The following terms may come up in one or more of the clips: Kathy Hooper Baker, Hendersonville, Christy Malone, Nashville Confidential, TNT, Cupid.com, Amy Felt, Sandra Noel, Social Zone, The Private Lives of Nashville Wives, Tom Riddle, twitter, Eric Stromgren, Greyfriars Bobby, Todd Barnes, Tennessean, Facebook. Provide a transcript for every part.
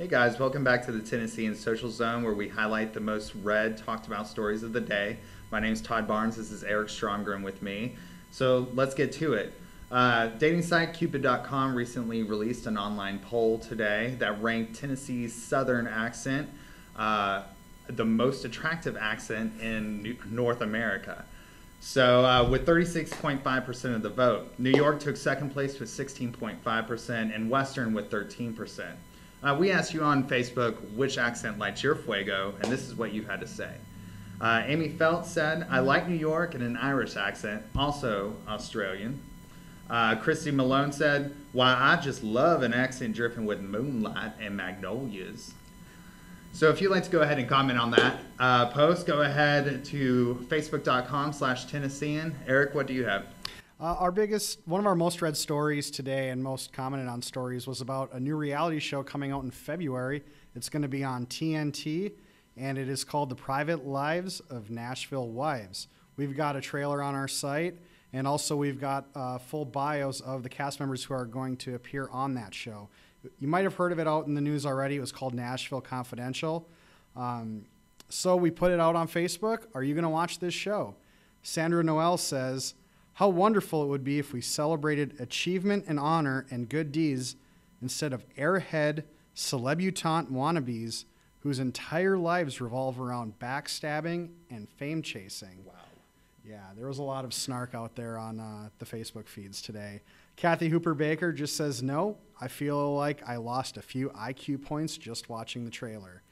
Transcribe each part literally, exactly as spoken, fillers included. Hey guys, welcome back to the Tennessean Social Zone, where we highlight the most read, talked about stories of the day. My name's Todd Barnes. This is Eric Stromgren with me. So let's get to it. Uh, dating site Cupid dot com recently released an online poll today that ranked Tennessee's Southern accent uh, the most attractive accent in North America. So uh, with thirty-six point five percent of the vote, New York took second place with sixteen point five percent and Western with thirteen percent. Uh, we asked you on Facebook which accent lights your fuego, and this is what you had to say. Uh, Amy Felt said, "I like New York in an Irish accent, also Australian." Uh, Christy Malone said, "Why, I just love an accent dripping with moonlight and magnolias." So if you'd like to go ahead and comment on that uh, post, go ahead to Facebook dot com slash Tennessean. Eric, what do you have? Uh, our biggest, one of our most read stories today and most commented on stories was about a new reality show coming out in February. It's going to be on T N T, and it is called The Private Lives of Nashville Wives. We've got a trailer on our site, and also we've got uh, full bios of the cast members who are going to appear on that show. You might have heard of it out in the news already. It was called Nashville Confidential. Um, so we put it out on Facebook. Are you going to watch this show? Sandra Noel says, "How wonderful it would be if we celebrated achievement and honor and good deeds instead of airhead celebutante wannabes whose entire lives revolve around backstabbing and fame chasing." Wow. Yeah, there was a lot of snark out there on uh, the Facebook feeds today. Kathy Hooper Baker just says, "No, I feel like I lost a few I Q points just watching the trailer."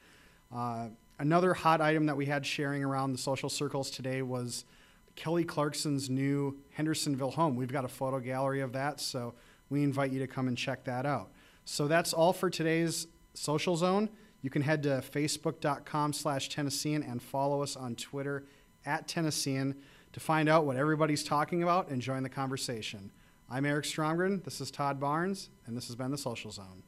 Uh, another hot item that we had sharing around the social circles today was Kelly Clarkson's new Hendersonville home. We've got a photo gallery of that, so we invite you to come and check that out. So that's all for today's Social Zone. You can head to Facebook dot com slash Tennessean and follow us on Twitter at Tennessean to find out what everybody's talking about and join the conversation. I'm Eric Stromgren, this is Todd Barnes, and this has been the Social Zone.